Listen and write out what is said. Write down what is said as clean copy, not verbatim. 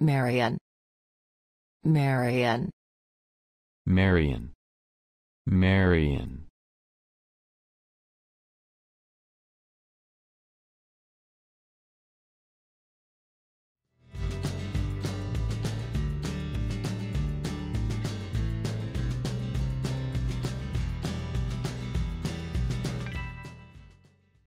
Marion. Marion. Marion. Marion.